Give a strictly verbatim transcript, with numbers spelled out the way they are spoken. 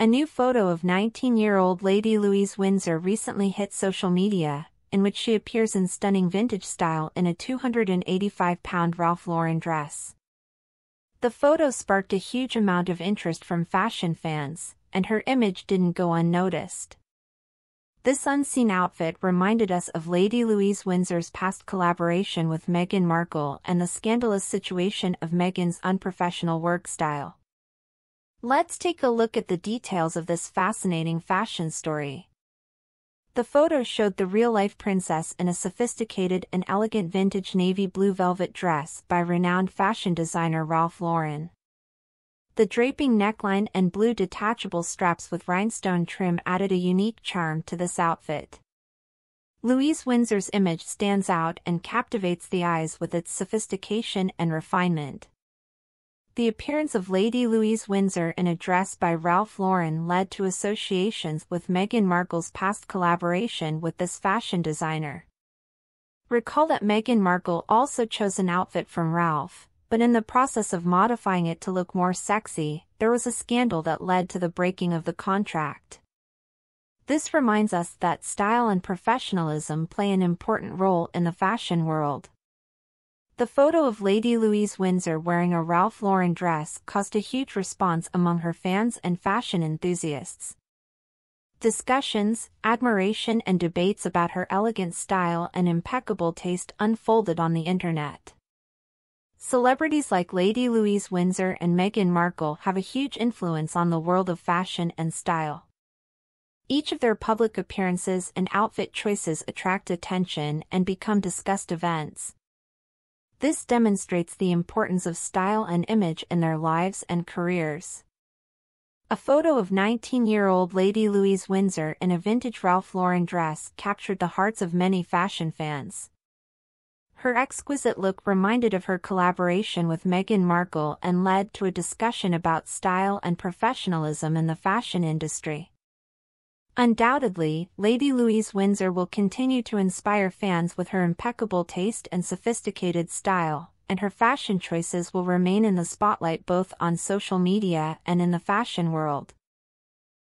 A new photo of nineteen-year-old Lady Louise Windsor recently hit social media, in which she appears in stunning vintage style in a two hundred eighty-five pound Ralph Lauren dress. The photo sparked a huge amount of interest from fashion fans, and her image didn't go unnoticed. This unseen outfit reminded us of Lady Louise Windsor's past collaboration with Meghan Markle and the scandalous situation of Meghan's unprofessional work style. Let's take a look at the details of this fascinating fashion story. The photo showed the real-life princess in a sophisticated and elegant vintage navy blue velvet dress by renowned fashion designer Ralph Lauren. The draping neckline and blue detachable straps with rhinestone trim added a unique charm to this outfit. Louise Windsor's image stands out and captivates the eyes with its sophistication and refinement. The appearance of Lady Louise Windsor in a dress by Ralph Lauren led to associations with Meghan Markle's past collaboration with this fashion designer. Recall that Meghan Markle also chose an outfit from Ralph, but in the process of modifying it to look more sexy, there was a scandal that led to the breaking of the contract. This reminds us that style and professionalism play an important role in the fashion world. The photo of Lady Louise Windsor wearing a Ralph Lauren dress caused a huge response among her fans and fashion enthusiasts. Discussions, admiration, and debates about her elegant style and impeccable taste unfolded on the internet. Celebrities like Lady Louise Windsor and Meghan Markle have a huge influence on the world of fashion and style. Each of their public appearances and outfit choices attract attention and become discussed events. This demonstrates the importance of style and image in their lives and careers. A photo of nineteen-year-old Lady Louise Windsor in a vintage Ralph Lauren dress captured the hearts of many fashion fans. Her exquisite look reminded of her collaboration with Meghan Markle and led to a discussion about style and professionalism in the fashion industry. Undoubtedly, Lady Louise Windsor will continue to inspire fans with her impeccable taste and sophisticated style, and her fashion choices will remain in the spotlight both on social media and in the fashion world.